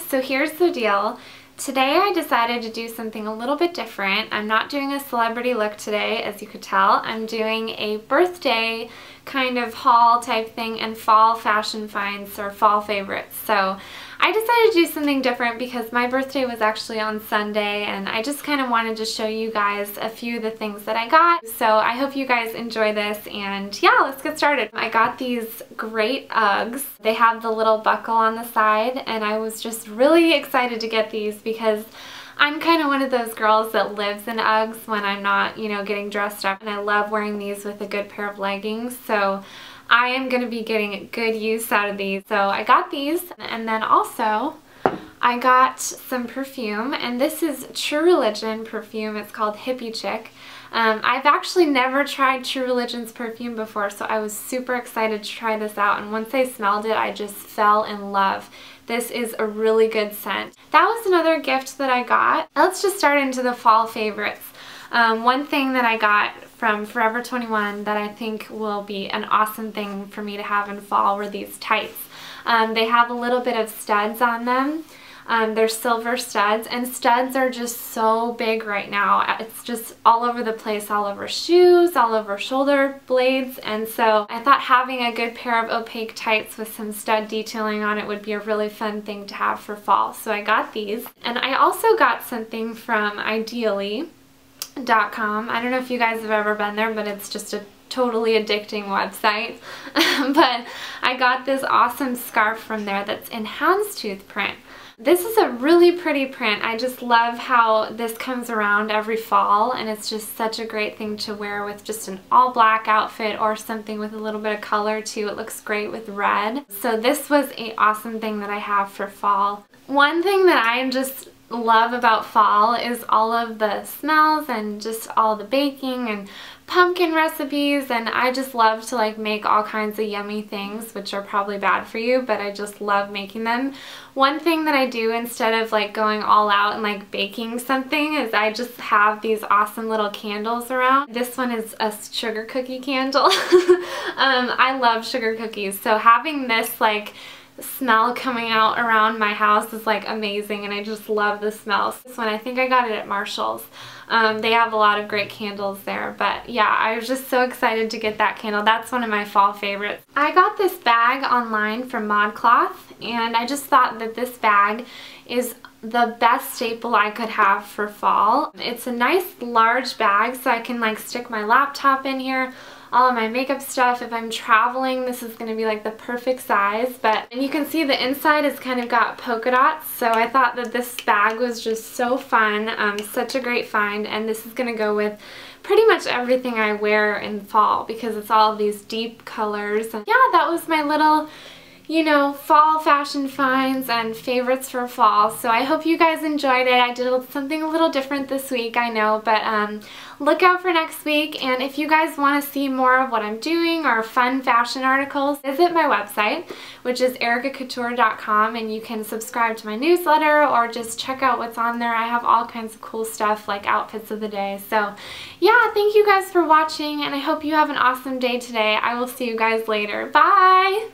So here's the deal. Today I decided to do something a little bit different. I'm not doing a celebrity look today, as you could tell. I'm doing a birthday kind of haul type thing and fall fashion finds or fall favorites. So I decided to do something different because my birthday was actually on Sunday and I just kind of wanted to show you guys a few of the things that I got. So I hope you guys enjoy this, and yeah, let's get started. I got these great Uggs. They have the little buckle on the side, and I was just really excited to get these because I'm kind of one of those girls that lives in Uggs when I'm not, you know, getting dressed up, and I love wearing these with a good pair of leggings, so I am going to be getting good use out of these. So I got these, and then also I got some perfume, and this is True Religion perfume. It's called Hippie Chick. I've actually never tried True Religion's perfume before, so I was super excited to try this out, and once I smelled it, I just fell in love. This is a really good scent. That was another gift that I got. Let's just start into the fall favorites. One thing that I got from Forever 21 that I think will be an awesome thing for me to have in fall were these tights. They have a little bit of studs on them. They're silver studs, and studs are just so big right now. It's just all over the place, all over shoes, all over shoulder blades, and so I thought having a good pair of opaque tights with some stud detailing on it would be a really fun thing to have for fall, so I got these. And I also got something from ideally.com. I don't know if you guys have ever been there, but it's just a totally addicting website. But I got this awesome scarf from there that's in houndstooth print. This is a really pretty print. I just love how this comes around every fall, and it's just such a great thing to wear with just an all black outfit or something with a little bit of color too. It looks great with red. So this was an awesome thing that I have for fall. One thing that I just love about fall is all of the smells and just all the baking and pumpkin recipes, and I just love to like make all kinds of yummy things, which are probably bad for you, but I just love making them. One thing that I do instead of like going all out and like baking something is I just have these awesome little candles around. This one is a sugar cookie candle. I love sugar cookies, so having this like smell coming out around my house is like amazing, and I just love the smells. This one, I think I got it at Marshall's. They have a lot of great candles there, but yeah, I was just so excited to get that candle. That's one of my fall favorites. I got this bag online from ModCloth, and I just thought that this bag is the best staple I could have for fall. It's a nice large bag, so I can like stick my laptop in here, all of my makeup stuff. If I'm traveling, this is going to be like the perfect size. But, and you can see the inside has kind of got polka dots, so I thought that this bag was just so fun, such a great find, and this is going to go with pretty much everything I wear in fall because it's all these deep colors. And yeah, that was my little, you know, fall fashion finds and favorites for fall. So I hope you guys enjoyed it. I did something a little different this week, I know, but look out for next week. And if you guys want to see more of what I'm doing or fun fashion articles, visit my website, which is erykacouture.com, and you can subscribe to my newsletter or just check out what's on there. I have all kinds of cool stuff like outfits of the day. So yeah, thank you guys for watching, and I hope you have an awesome day today. I will see you guys later. Bye!